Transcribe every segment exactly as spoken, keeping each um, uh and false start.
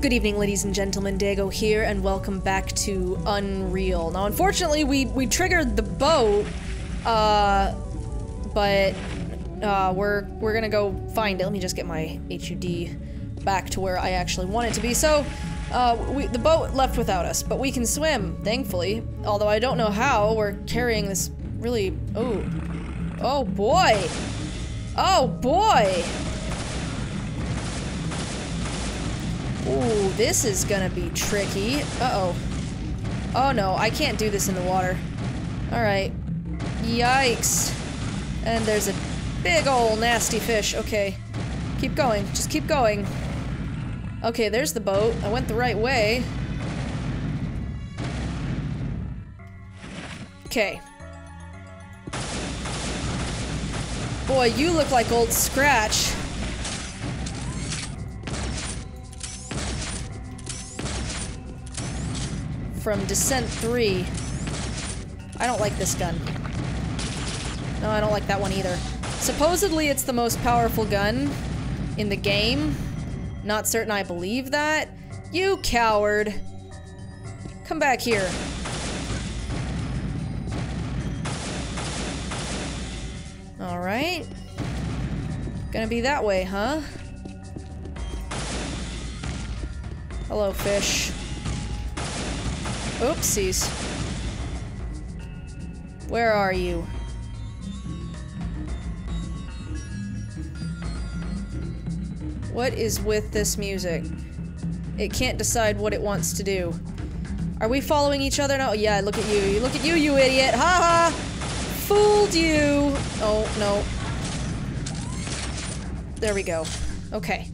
Good evening, ladies and gentlemen, Dago here, and welcome back to Unreal. Now, unfortunately, we, we triggered the boat, uh, but, uh, we're, we're gonna go find it. Let me just get my H U D back to where I actually want it to be. So, uh, we, the boat left without us, but we can swim, thankfully. Although I don't know how, we're carrying this really, oh, oh boy, oh boy! Ooh, this is gonna be tricky. Uh-oh. Oh no, I can't do this in the water. Alright. Yikes. And there's a big old nasty fish. Okay. Keep going. Just keep going. Okay, there's the boat. I went the right way. Okay. Boy, you look like Old Scratch. From Descent three. I don't like this gun. No, I don't like that one either. Supposedly it's the most powerful gun in the game. Not certain I believe that. You coward. Come back here. Alright. Gonna be that way, huh? Hello, fish. Oopsies. Where are you? What is with this music? It can't decide what it wants to do. Are we following each other now? Yeah, look at you. You look at you, you idiot. Ha ha! Fooled you! Oh, no. There we go. Okay.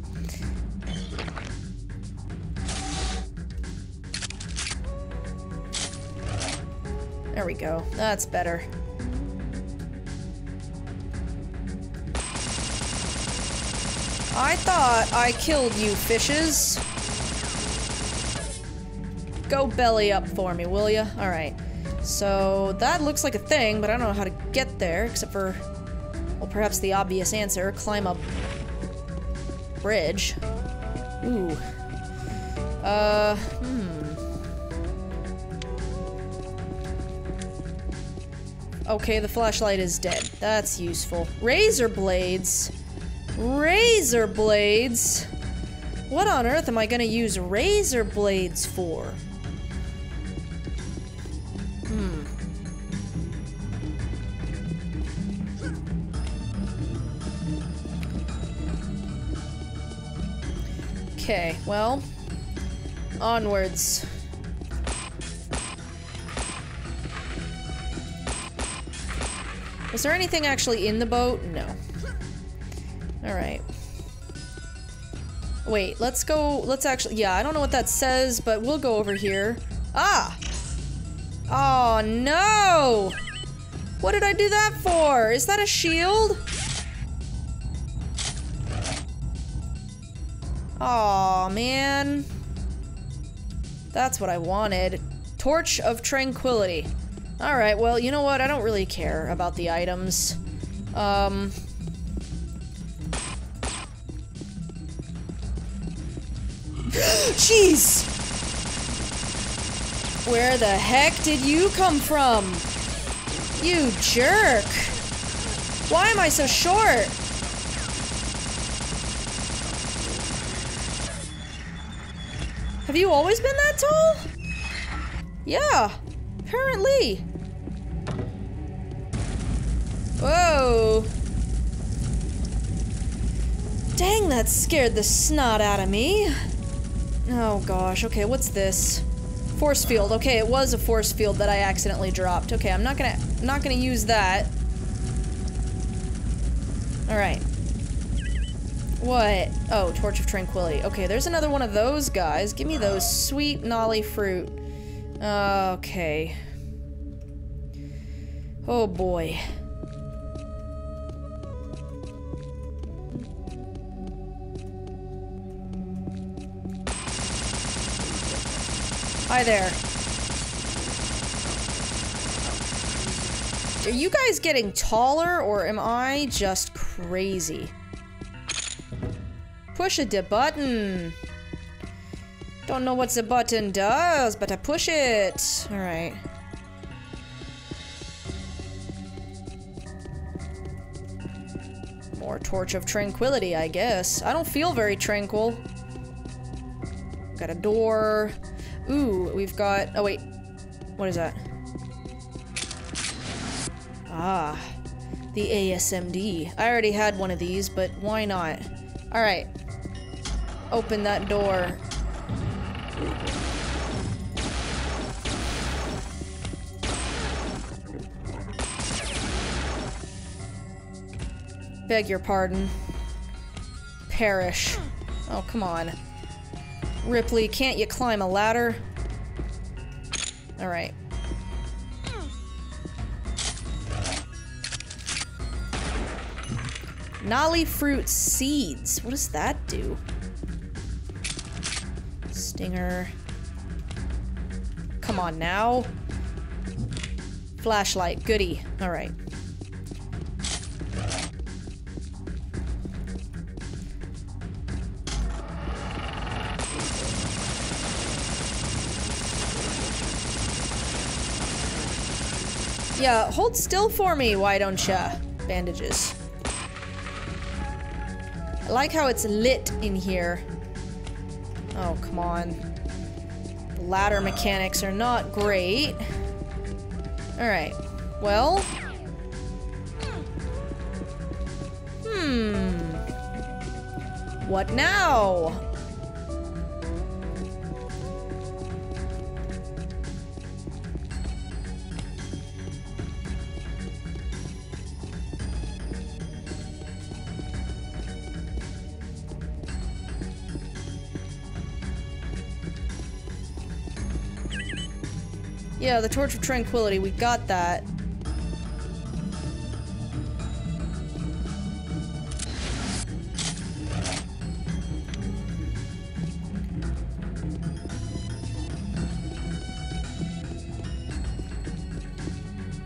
There we go. That's better. I thought I killed you, fishes. Go belly up for me, will ya? Alright. So, that looks like a thing, but I don't know how to get there, except for, well, perhaps the obvious answer, climb a bridge. Ooh. Uh, hmm. Okay, the flashlight is dead. That's useful. Razor blades? Razor blades? What on earth am I gonna use razor blades for? Hmm. Okay, well, onwards. Was there anything actually in the boat? No. Alright. Wait, let's go, let's actually, yeah, I don't know what that says, but we'll go over here. Ah! Oh no! What did I do that for? Is that a shield? Aw, man. That's what I wanted. Torch of Tranquility. Alright, well, you know what? I don't really care about the items. Um... Jeez! Where the heck did you come from? You jerk! Why am I so short? Have you always been that tall? Yeah. Apparently. Whoa. Dang, that scared the snot out of me. Oh gosh, okay, what's this? Force field, okay, it was a force field that I accidentally dropped. Okay, I'm not gonna, I'm not gonna use that. Alright. What? Oh, Torch of Tranquility. Okay, there's another one of those guys. Give me those sweet Nali fruit. Okay. Oh boy. Hi there. Are you guys getting taller or am I just crazy? Push a de button. Don't know what the button does, but I push it. All right. More Torch of Tranquility, I guess. I don't feel very tranquil. Got a door. Ooh, we've got... Oh, wait. What is that? Ah. The A S M D. I already had one of these, but why not? Alright. Open that door. Beg your pardon. Perish. Oh, come on. Ripley, can't you climb a ladder? Alright. Nali fruit seeds. What does that do? Stinger. Come on now. Flashlight. Goody. Alright. Yeah, hold still for me, why don't ya? Bandages. I like how it's lit in here. Oh, come on. The ladder mechanics are not great. Alright. Well. Hmm. What now? Yeah, the Torch of Tranquility, we got that.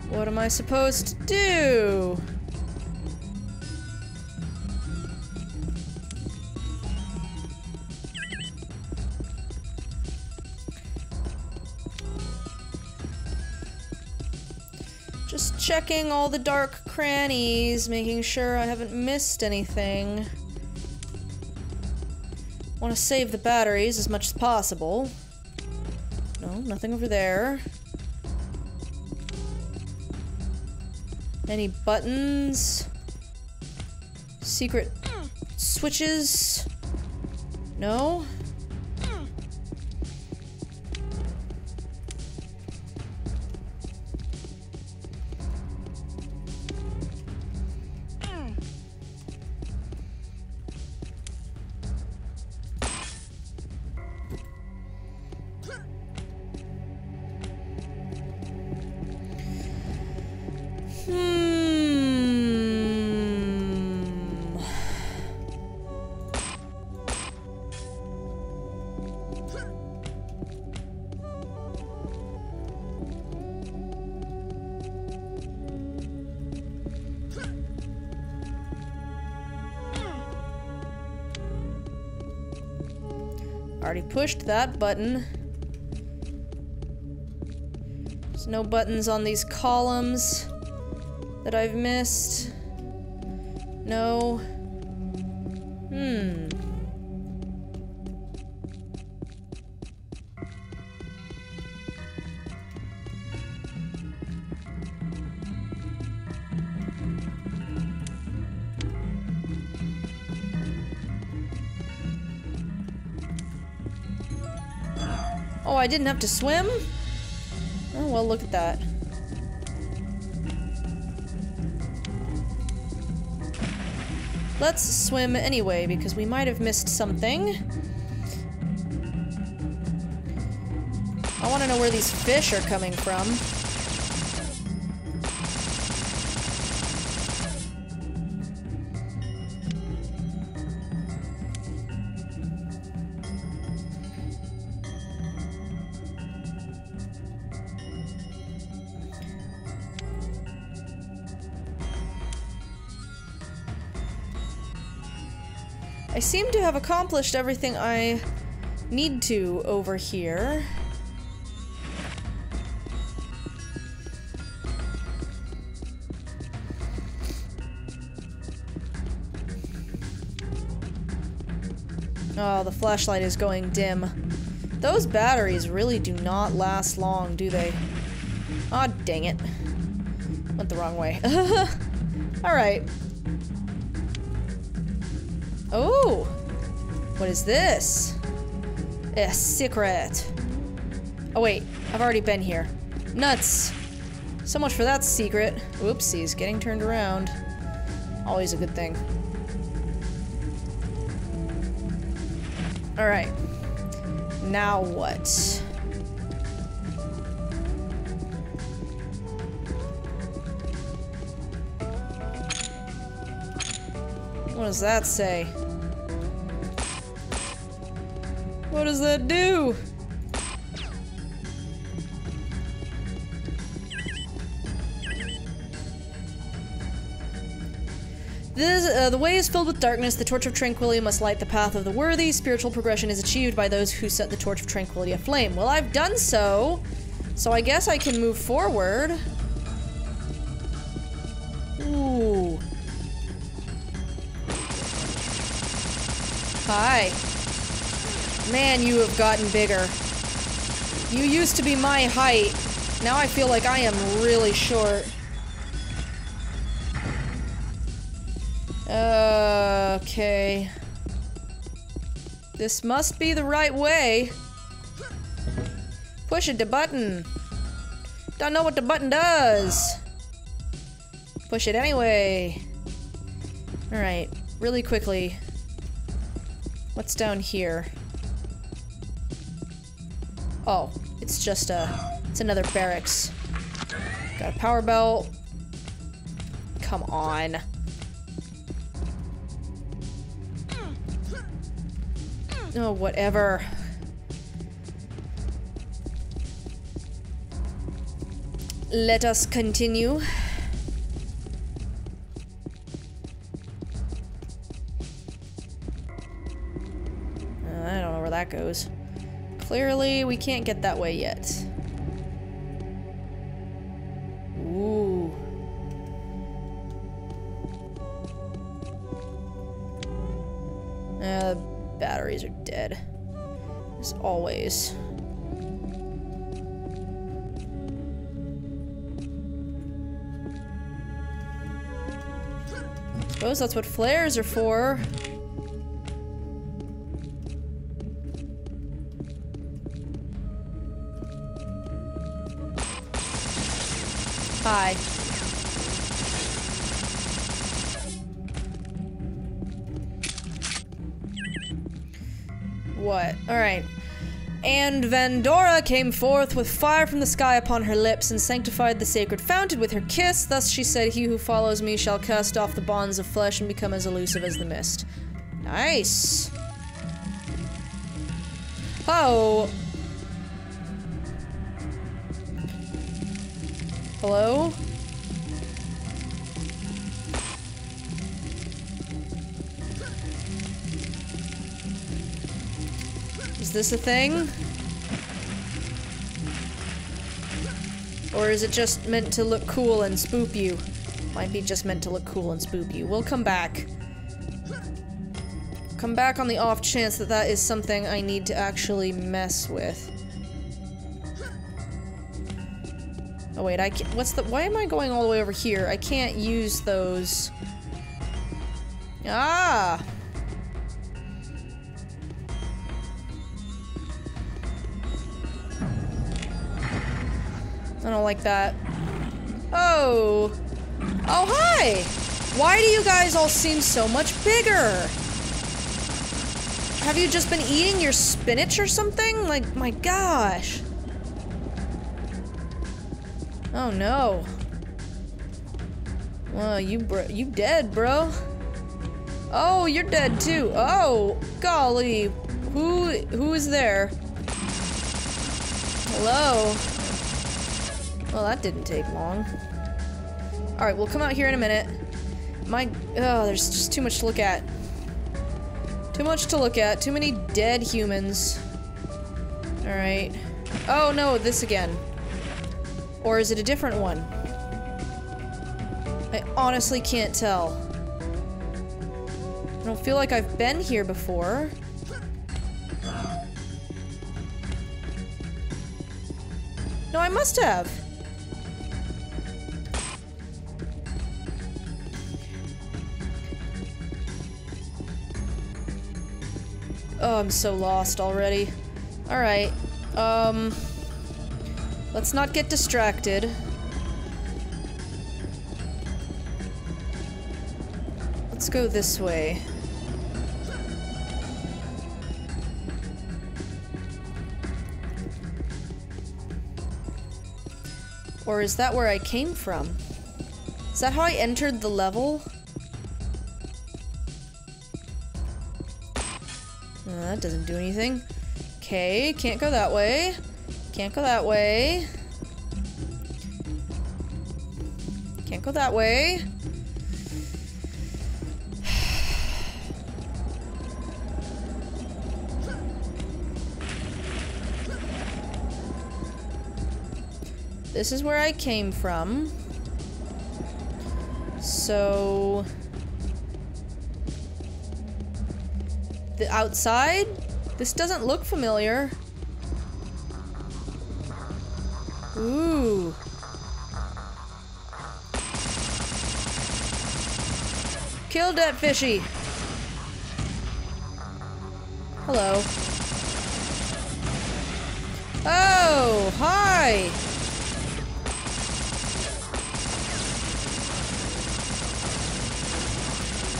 What am I supposed to do? Checking all the dark crannies, making sure I haven't missed anything. Want to save the batteries as much as possible. No, nothing over there. Any buttons? Secret switches? No? Already pushed that button. There's no buttons on these columns that I've missed. No. Hmm. Oh, I didn't have to swim? Oh, well, look at that. Let's swim anyway, because we might have missed something. I want to know where these fish are coming from. I seem to have accomplished everything I need to over here. Oh, the flashlight is going dim. Those batteries really do not last long, do they? Aw, oh, dang it. Went the wrong way. Alright. Oh! What is this? A secret. Oh wait, I've already been here. Nuts! So much for that secret. Oopsies, getting turned around. Always a good thing. Alright. Now what? What does that say? What does that do? This, uh, the way is filled with darkness. The Torch of Tranquility must light the path of the worthy. Spiritual progression is achieved by those who set the Torch of Tranquility aflame. Well, I've done so, so I guess I can move forward. Ooh. Hi. Man, you have gotten bigger. You used to be my height. Now I feel like I am really short. Uh, okay. This must be the right way. Push it, the button. Don't know what the button does. Push it anyway. Alright, really quickly. What's down here? Oh, it's just a... it's another barracks. Got a power belt. Come on. Oh, whatever. Let us continue. I don't know where that goes. Clearly, we can't get that way yet. Ooh. Uh, batteries are dead. As always. I suppose that's what flares are for. Hi. What? Alright. And Vandora came forth with fire from the sky upon her lips and sanctified the sacred fountain with her kiss. Thus she said, "He who follows me shall cast off the bonds of flesh and become as elusive as the mist." Nice. Oh. Hello? Is this a thing? Or is it just meant to look cool and spook you? Might be just meant to look cool and spook you. We'll come back. Come back on the off chance that that is something I need to actually mess with. Oh wait, I can't- what's the- why am I going all the way over here? I can't use those. Ah! I don't like that. Oh! Oh, hi! Why do you guys all seem so much bigger? Have you just been eating your spinach or something? Like, my gosh. Oh no. Well, you bro- you dead, bro. Oh, you're dead too. Oh, golly. Who- who is there? Hello? Well, that didn't take long. Alright, we'll come out here in a minute. My- oh, there's just too much to look at. Too much to look at. Too many dead humans. Alright. Oh no, this again. Or is it a different one? I honestly can't tell. I don't feel like I've been here before. No, I must have. Oh, I'm so lost already. Alright. Um... Let's not get distracted. Let's go this way. Or is that where I came from? Is that how I entered the level? Uh, that doesn't do anything. Okay, can't go that way. Can't go that way. Can't go that way. This is where I came from. So... the outside? This doesn't look familiar. Ooh. Killed that fishy. Hello. Oh, hi.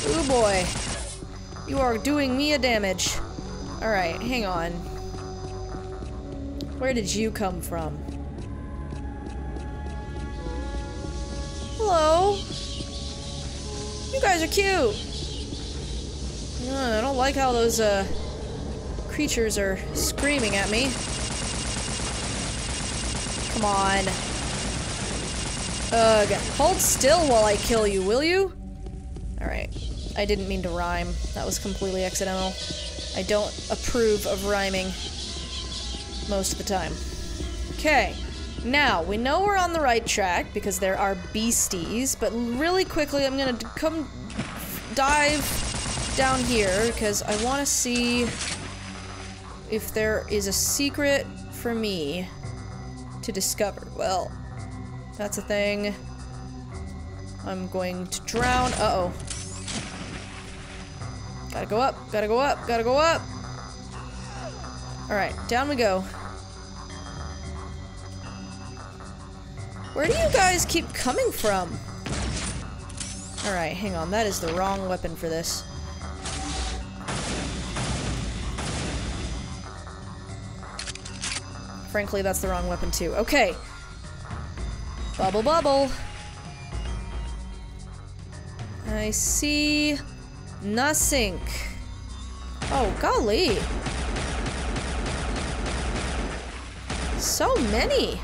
Ooh boy. You are doing me a damage. Alright, hang on. Where did you come from? Hello! You guys are cute! Uh, I don't like how those, uh, creatures are screaming at me. Come on. Ugh. Hold still while I kill you, will you? Alright. I didn't mean to rhyme. That was completely accidental. I don't approve of rhyming most of the time. Okay. Now, we know we're on the right track because there are beasties, but really quickly I'm gonna come dive down here because I want to see if there is a secret for me to discover. Well, that's a thing. I'm going to drown. Uh-oh. Gotta go up, gotta go up, gotta go up! Alright, down we go. Where do you guys keep coming from? Alright, hang on, that is the wrong weapon for this. Frankly, that's the wrong weapon too. Okay! Bubble bubble! I see... nothing. Oh, golly. So many.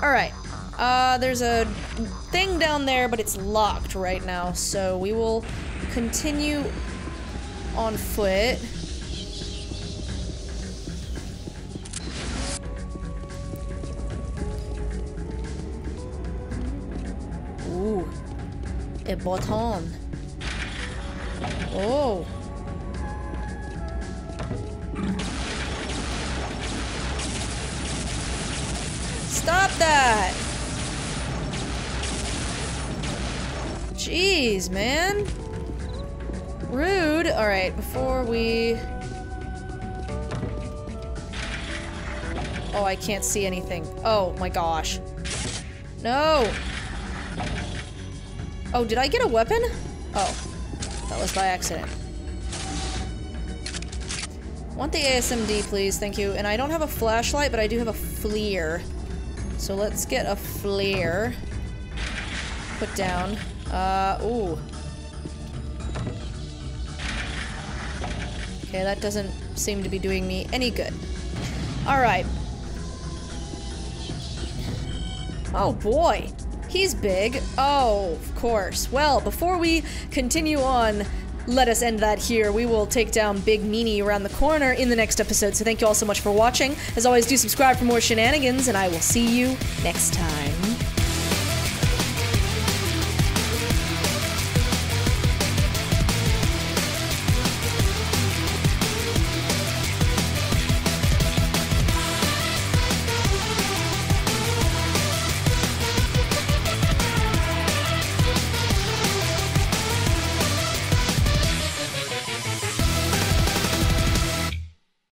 Alright. Uh, there's a thing down there, but it's locked right now, so we will continue on foot. A baton. Oh. Stop that! Jeez, man. Rude. Alright, before we... oh, I can't see anything. Oh my gosh. No! Oh, did I get a weapon? Oh. That was by accident. Want the A S M D, please. Thank you. And I don't have a flashlight, but I do have a FLIR. So let's get a FLIR. Put down. Uh, ooh. Okay, that doesn't seem to be doing me any good. Alright. Oh, boy. He's big. Oh, of course. Well, before we continue on, let us end that here. We will take down Big Meanie around the corner in the next episode, so thank you all so much for watching. As always, do subscribe for more shenanigans, and I will see you next time.